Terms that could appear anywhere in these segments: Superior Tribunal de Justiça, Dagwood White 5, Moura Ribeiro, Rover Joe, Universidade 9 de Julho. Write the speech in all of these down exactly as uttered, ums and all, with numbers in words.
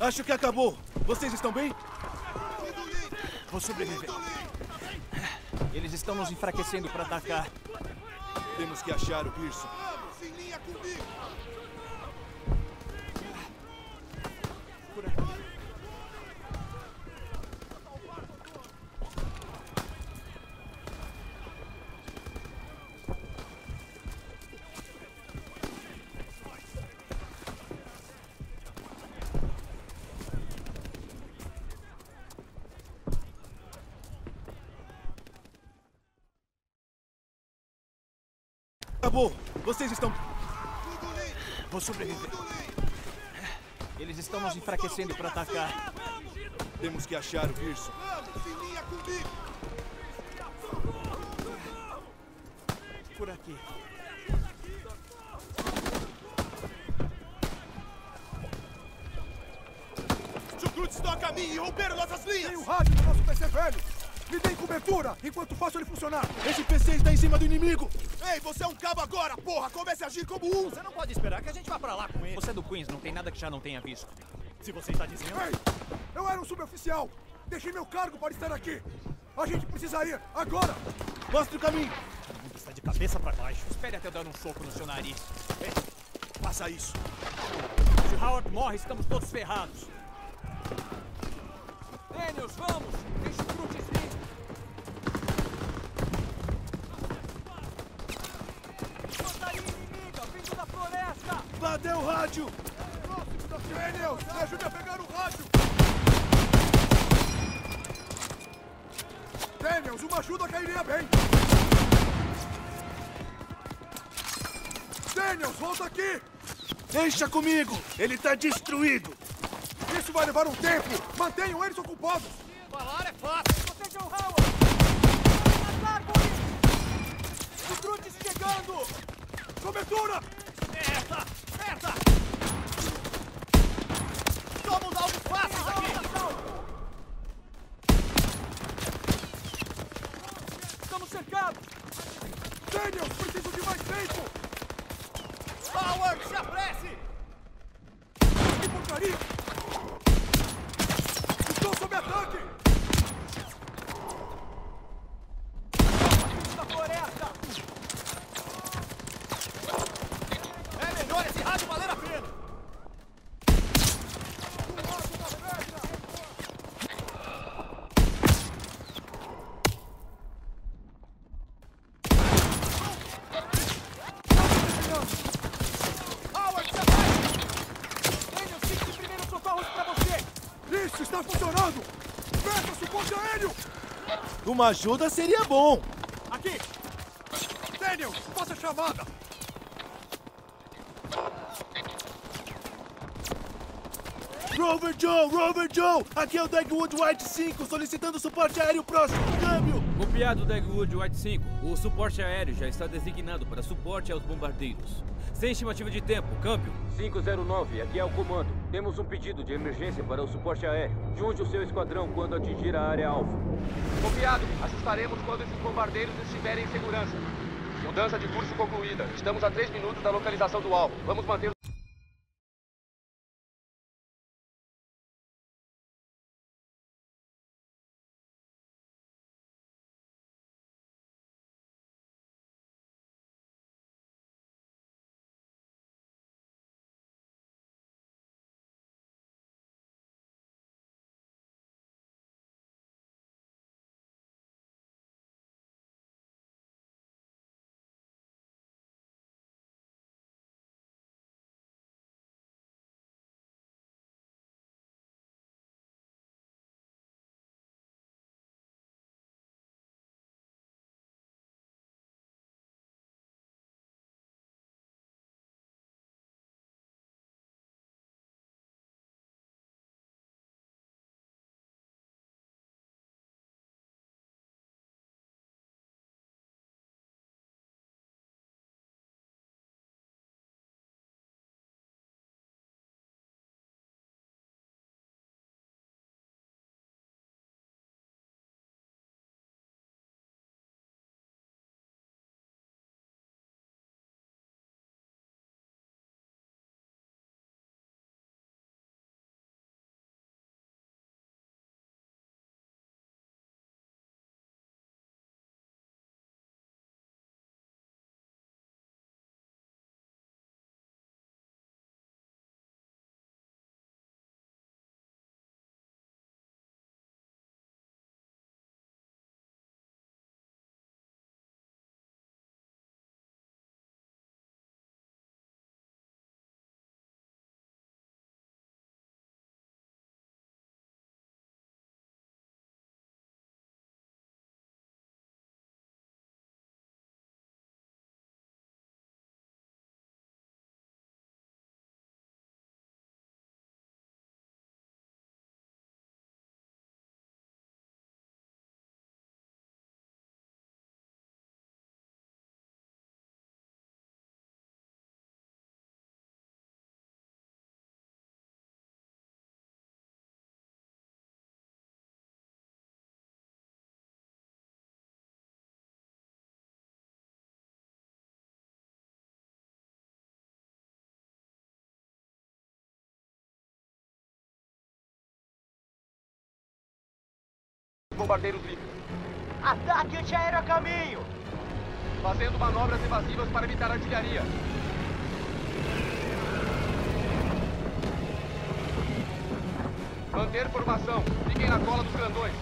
Acho que acabou. Vocês estão bem? Vou sobreviver. Eles estão nos enfraquecendo para atacar. Temos que achar o Pearson. Vamos, em linha comigo. Por aqui. Acabou! Vocês estão... Vou sobreviver. Eles estão nos enfraquecendo para atacar. Temos que achar o Pearson. Vamos, em linha comigo. Por aqui. Chucrut está a caminho e romperam nossas linhas! Tem o rádio do nosso P C velho! Me dê cobertura enquanto faço ele funcionar! Esse P C está em cima do inimigo! Ei, você é um cabo agora, porra! Comece a agir como um! Você não pode esperar que a gente vá pra lá com ele! Você é do Queens, não tem nada que já não tenha visto. Se você está dizendo... Ei! Eu era um suboficial! Deixei meu cargo para estar aqui! A gente precisa ir, agora! Mostre o caminho! Todo mundo está de cabeça pra baixo. Espere até eu dar um soco no seu nariz. Ei, faça isso! Se Howard morre, estamos todos ferrados! Daniels, vamos! Deixa o Cruz. Cadê o rádio? Daniels, me ajude a pegar o rádio! Daniels, uma ajuda cairia bem! Daniels, volta aqui! Deixa comigo! Ele tá destruído! Isso vai levar um tempo! Mantenham eles ocupados! Falar é fácil! Protejam o Howard! Nas árvores! Os gruntes chegando! Cobertura! Merda! Somos alvos fáceis aqui! Estamos cercados! Daniels, preciso de mais tempo! Howard, se apresse! Que porcaria! Estou sob ataque! Da floresta! É melhor esse rádio valer a pena! Uma ajuda seria bom. Aqui! Daniel, faça a chamada! Rover Joe! Rover Joe! Aqui é o Dagwood White cinco, solicitando suporte aéreo próximo. Câmbio! Copiado, Dagwood White cinco. O suporte aéreo já está designado para suporte aos bombardeiros. Sem estimativa de tempo, câmbio. cinco zero nove, aqui é o comando. Temos um pedido de emergência para o suporte aéreo. Junte o seu esquadrão quando atingir a área alvo. Copiado, ajustaremos quando os bombardeiros estiverem em segurança. Mudança de curso concluída. Estamos a três minutos da localização do alvo. Vamos manter... bombardeiros livres. Ataque antiaéreo a caminho! Fazendo manobras evasivas para evitar artilharia. Manter formação. Fiquem na cola dos grandões.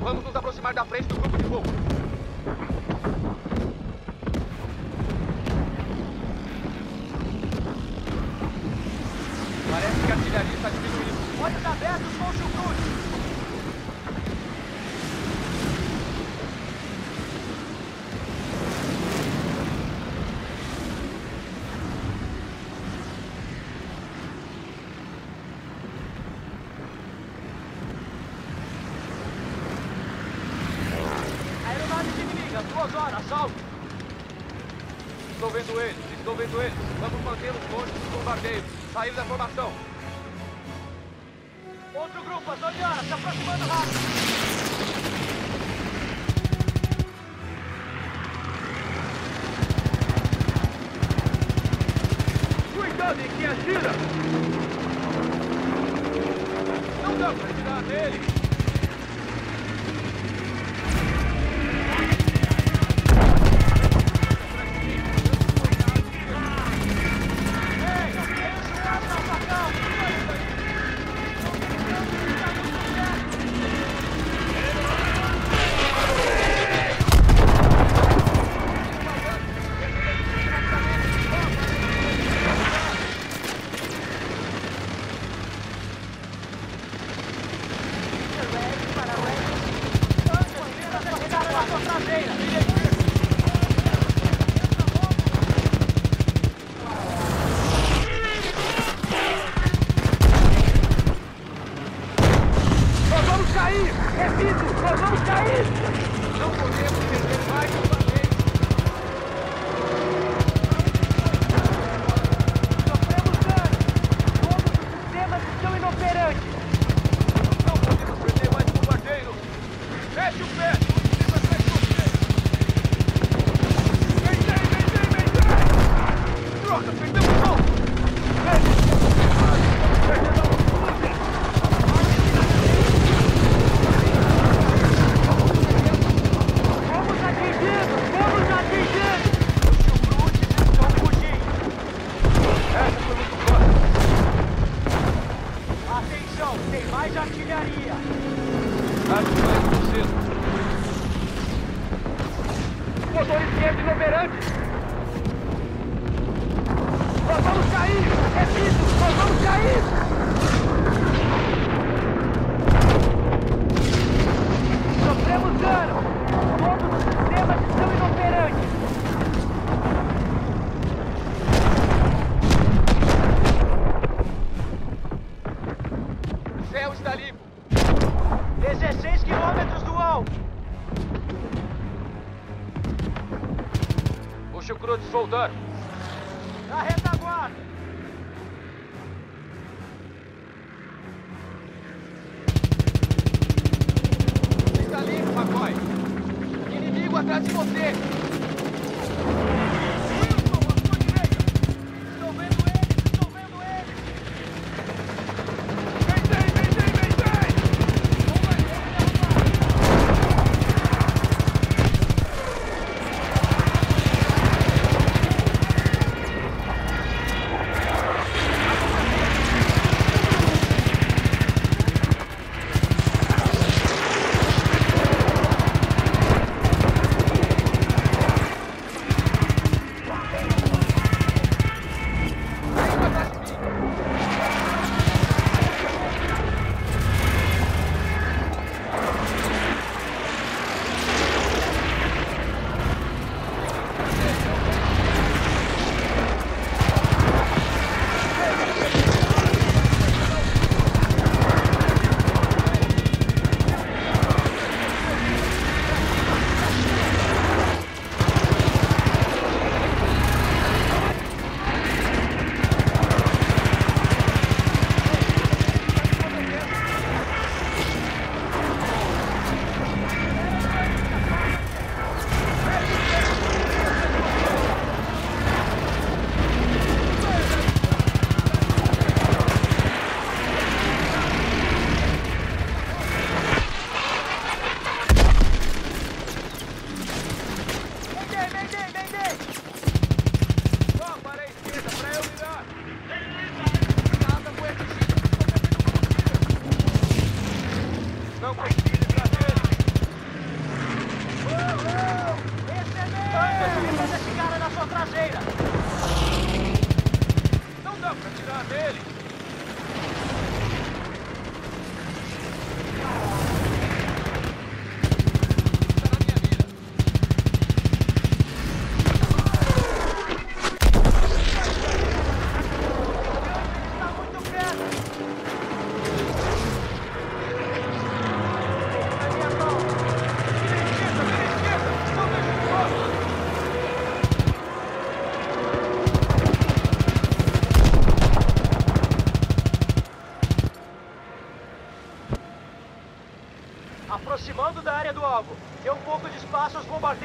Vamos nos aproximar da frente do grupo de fogo. Parece que a artilharia está diminuindo. Olhos abertos com Estou vendo eles, estou vendo eles. Vamos mantê-los longe dos bombardeios. Sair da formação. Outro grupo, às nove horas, se aproximando rápido. Cuidado em que atira! Não dá pra tirar nele! Voltar. Na retaguarda. Fica livre, McCoy. Inimigo atrás de você. Estou vendo eles, estou vendo eles. Vem, vem, vem, vem, vem, vem. direita! Não dá pra tirar dele! Aproximando da área do alvo. Dê um pouco de espaço aos bombardeiros.